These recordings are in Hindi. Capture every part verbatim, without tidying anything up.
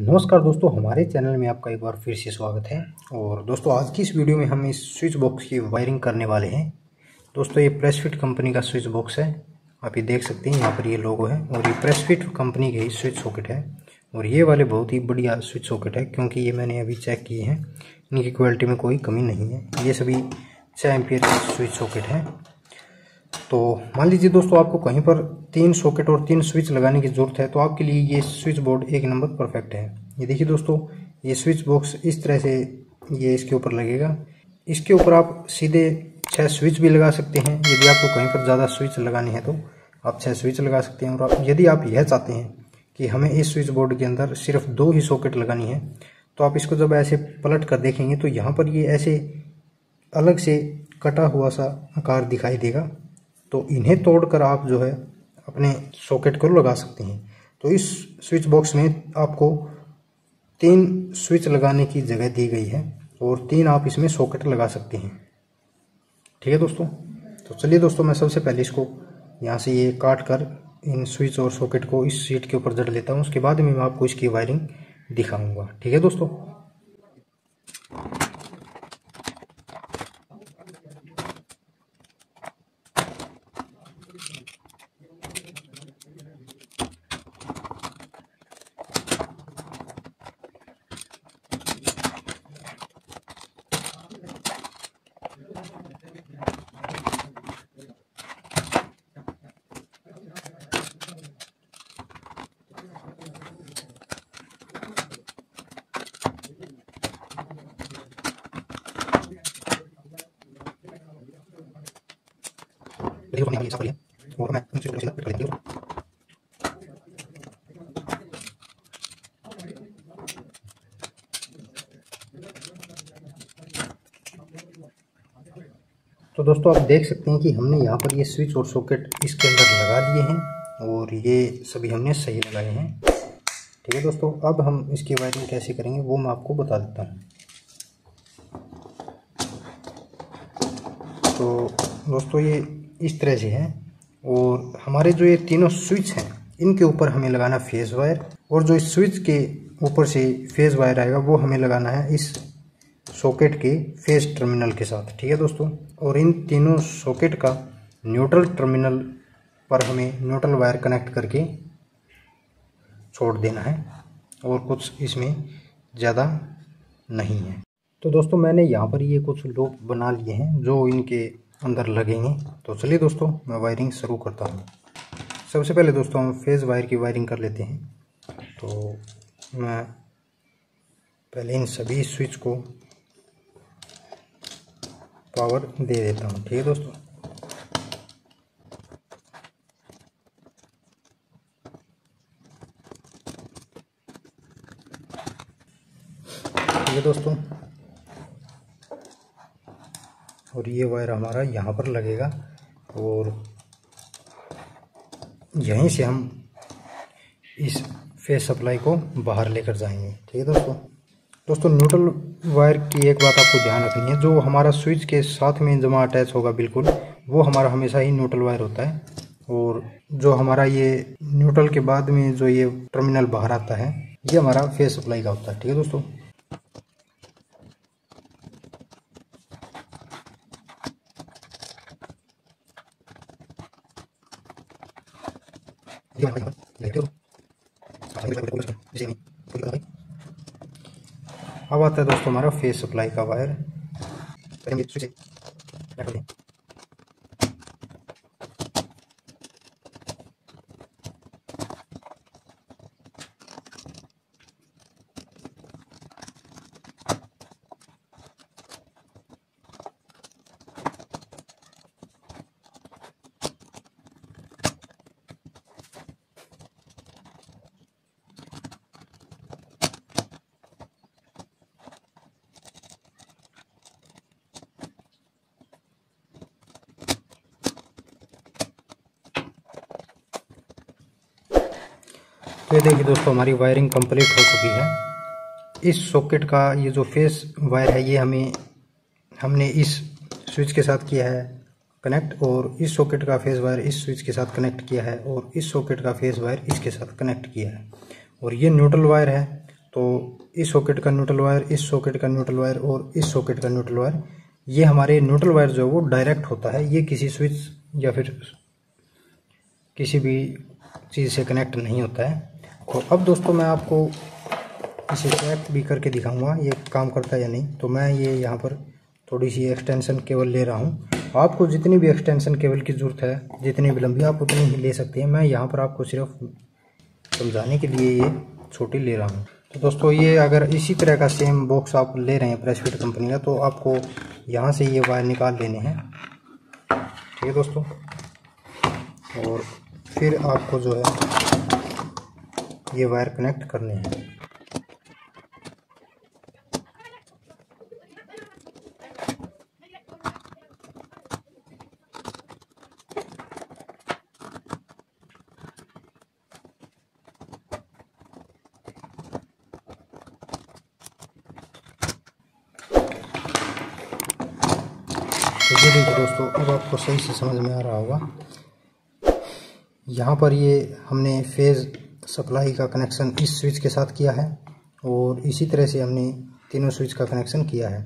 नमस्कार दोस्तों, हमारे चैनल में आपका एक बार फिर से स्वागत है। और दोस्तों, आज की इस वीडियो में हम इस स्विच बॉक्स की वायरिंग करने वाले हैं। दोस्तों, ये प्रेसफिट कंपनी का स्विच बॉक्स है। आप ये देख सकते हैं, यहाँ पर ये लोगो है और ये प्रेसफिट कंपनी के स्विच सॉकेट है। और ये वाले बहुत ही बढ़िया स्विच सॉकेट है, क्योंकि ये मैंने अभी चेक किए हैं, इनकी क्वालिटी में कोई कमी नहीं है। ये सभी छः एम्पियर स्विच सॉकेट है। तो मान लीजिए दोस्तों, आपको कहीं पर तीन सॉकेट और तीन स्विच लगाने की ज़रूरत है, तो आपके लिए ये स्विच बोर्ड एक नंबर परफेक्ट है। ये देखिए दोस्तों, ये स्विच बॉक्स इस तरह से ये इसके ऊपर लगेगा। इसके ऊपर आप सीधे छः स्विच भी लगा सकते हैं। यदि आपको कहीं पर ज़्यादा स्विच लगाने हैं तो आप छः स्विच लगा सकते हैं। और यदि आप यह चाहते हैं कि हमें इस स्विच बोर्ड के अंदर सिर्फ दो ही सॉकेट लगानी है, तो आप इसको जब ऐसे पलट कर देखेंगे तो यहाँ पर ये ऐसे अलग से कटा हुआ सा आकार दिखाई देगा। तो इन्हें तोड़कर आप जो है अपने सॉकेट को लगा सकते हैं। तो इस स्विच बॉक्स में आपको तीन स्विच लगाने की जगह दी गई है और तीन आप इसमें सॉकेट लगा सकते हैं। ठीक है दोस्तों, तो चलिए दोस्तों, मैं सबसे पहले इसको यहाँ से ये काट कर इन स्विच और सॉकेट को इस सीट के ऊपर जड़ लेता हूँ। उसके बाद में मैं आपको इसकी वायरिंग दिखाऊँगा। ठीक है दोस्तों, और मैं तो दोस्तों, आप देख सकते हैं कि हमने यहाँ पर ये स्विच और सॉकेट इसके अंदर लगा दिए हैं और ये सभी हमने सही लगाए हैं। ठीक है दोस्तों, अब हम इसकी वायरिंग कैसे करेंगे वो मैं आपको बता देता हूँ। तो दोस्तों, ये इस तरह से है और हमारे जो ये तीनों स्विच हैं इनके ऊपर हमें लगाना फेज वायर, और जो इस स्विच के ऊपर से फेज वायर आएगा वो हमें लगाना है इस सॉकेट के फेज टर्मिनल के साथ। ठीक है दोस्तों, और इन तीनों सॉकेट का न्यूट्रल टर्मिनल पर हमें न्यूट्रल वायर कनेक्ट करके छोड़ देना है, और कुछ इसमें ज़्यादा नहीं है। तो दोस्तों, मैंने यहाँ पर ये कुछ लूप बना लिए हैं जो इनके अंदर लगेंगे। तो चलिए दोस्तों, मैं वायरिंग शुरू करता हूँ। सबसे पहले दोस्तों, हम फेज़ वायर की वायरिंग कर लेते हैं। तो मैं पहले इन सभी स्विच को पावर दे देता हूँ। ठीक है दोस्तों, ठीक है दोस्तों, और ये वायर हमारा यहाँ पर लगेगा और यहीं से हम इस फेज सप्लाई को बाहर लेकर जाएंगे। ठीक है दोस्तों दोस्तों न्यूट्रल वायर की एक बात आपको ध्यान रखनी है, जो हमारा स्विच के साथ में जमा अटैच होगा बिल्कुल, वो हमारा हमेशा ही न्यूट्रल वायर होता है। और जो हमारा ये न्यूट्रल के बाद में जो ये टर्मिनल बाहर आता है, ये हमारा फेज सप्लाई का होता है। ठीक है दोस्तों, अब आता है दोस्तों हमारा फेज सप्लाई का वायर। तो ये देखिए दोस्तों, हमारी वायरिंग कंप्लीट हो चुकी है। इस सॉकेट का ये जो फेस वायर है, ये हमें हमने इस स्विच के साथ किया है कनेक्ट, और इस सॉकेट का फेस वायर इस स्विच के साथ कनेक्ट किया है, और इस सॉकेट का फेस वायर इसके साथ कनेक्ट किया है। और ये न्यूट्रल वायर है, तो इस सॉकेट का न्यूट्रल वायर, इस सॉकेट का न्यूट्रल वायर और इस सॉकेट का न्यूट्रल वायर, ये हमारे न्यूट्रल वायर जो है वो डायरेक्ट होता है, ये किसी स्विच या फिर किसी भी चीज़ से कनेक्ट नहीं होता है। तो अब दोस्तों मैं आपको इसे चेक भी करके दिखाऊंगा ये काम करता है या नहीं। तो मैं ये यहाँ पर थोड़ी सी एक्सटेंशन केबल ले रहा हूँ, आपको जितनी भी एक्सटेंशन केबल की ज़रूरत है, जितनी भी लंबी, आप उतनी ही ले सकते हैं। मैं यहाँ पर आपको सिर्फ समझाने के लिए ये छोटी ले रहा हूँ। तो दोस्तों ये अगर इसी तरह का सेम बॉक्स आप ले रहे हैं प्रेसफिट कंपनी का, तो आपको यहाँ से ये वायर निकाल लेने हैं, ठीक है दोस्तों। और फिर आपको जो है ये वायर कनेक्ट करने हैं। ये देखिए दोस्तों, अब आपको सही से समझ में आ रहा होगा। यहाँ पर ये हमने फेज़ सप्लाई का कनेक्शन इस स्विच के साथ किया है और इसी तरह से हमने तीनों स्विच का कनेक्शन किया है,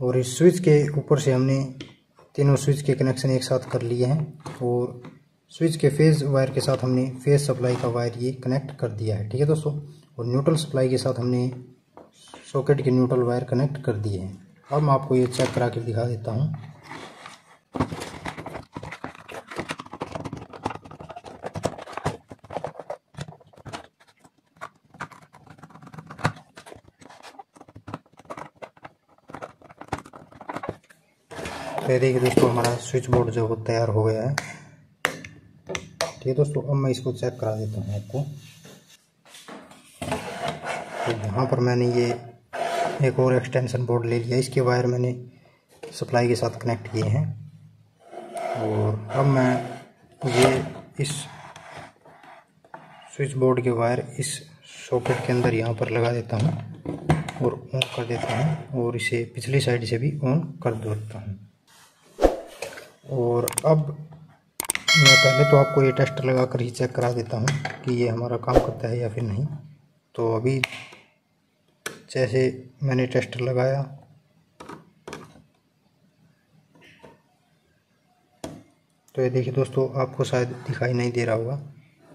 और इस स्विच के ऊपर से हमने तीनों स्विच के कनेक्शन एक साथ कर लिए हैं, और स्विच के फेज़ वायर के साथ हमने फेज़ सप्लाई का वायर ये कनेक्ट कर दिया है, ठीक है दोस्तों। और न्यूट्रल सप्लाई के साथ हमने सॉकेट के न्यूट्रल वायर कनेक्ट कर दिए हैं। अब मैं आपको ये चेक करा के दिखा देता हूँ। तो देखिए दोस्तों, हमारा स्विच बोर्ड जो वो तैयार हो गया है, ठीक है दोस्तों। अब मैं इसको चेक करा देता हूँ आपको। तो यहाँ पर मैंने ये एक और एक्सटेंशन बोर्ड ले लिया, इसके वायर मैंने सप्लाई के साथ कनेक्ट किए हैं, और अब मैं ये इस स्विच बोर्ड के वायर इस सॉकेट के अंदर यहाँ पर लगा देता हूँ और ऑन कर देता हूँ, और इसे पिछली साइड से भी ऑन कर देता हूँ। और अब मैं पहले तो आपको ये टेस्ट लगा कर ही चेक करा देता हूँ कि ये हमारा काम करता है या फिर नहीं। तो अभी जैसे मैंने टेस्ट लगाया, तो ये देखिए दोस्तों, आपको शायद दिखाई नहीं दे रहा होगा,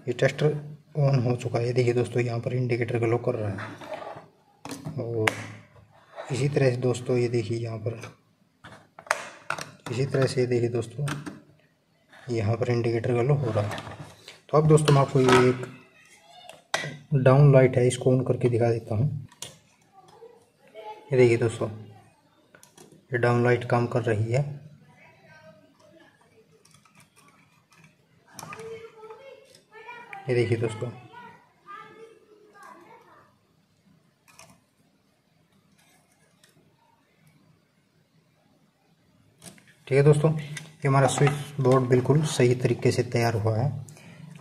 ये टेस्टर ऑन हो चुका है। ये देखिए दोस्तों, यहाँ पर इंडिकेटर ग्लो कर रहा है। और इसी तरह से दोस्तों ये देखिए यहाँ पर इसी तरह से देखिए दोस्तों यहाँ पर इंडिकेटर ग्लो हो रहा है। तो अब दोस्तों मैं आपको ये एक डाउन लाइट है, इसको ऑन करके दिखा देता हूँ। ये देखिए दोस्तों, ये डाउन लाइट काम कर रही है। ये देखिए दोस्तों, ठीक है दोस्तों, ये हमारा स्विच बोर्ड बिल्कुल सही तरीके से तैयार हुआ है।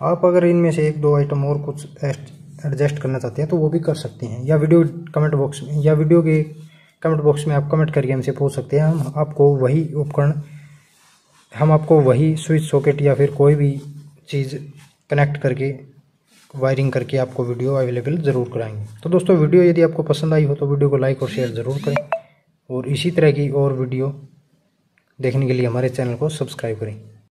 आप अगर इनमें से एक दो आइटम और कुछ एडजस्ट करना चाहते हैं तो वो भी कर सकते हैं, या वीडियो कमेंट बॉक्स में या वीडियो के कमेंट बॉक्स में आप कमेंट करके हमसे पूछ सकते हैं। हम आपको वही उपकरण हम आपको वही स्विच सॉकेट या फिर कोई भी चीज़ कनेक्ट करके वायरिंग करके आपको वीडियो अवेलेबल ज़रूर कराएंगे। तो दोस्तों वीडियो यदि आपको पसंद आई हो तो वीडियो को लाइक और शेयर ज़रूर करें, और इसी तरह की और वीडियो देखने के लिए हमारे चैनल को सब्सक्राइब करें।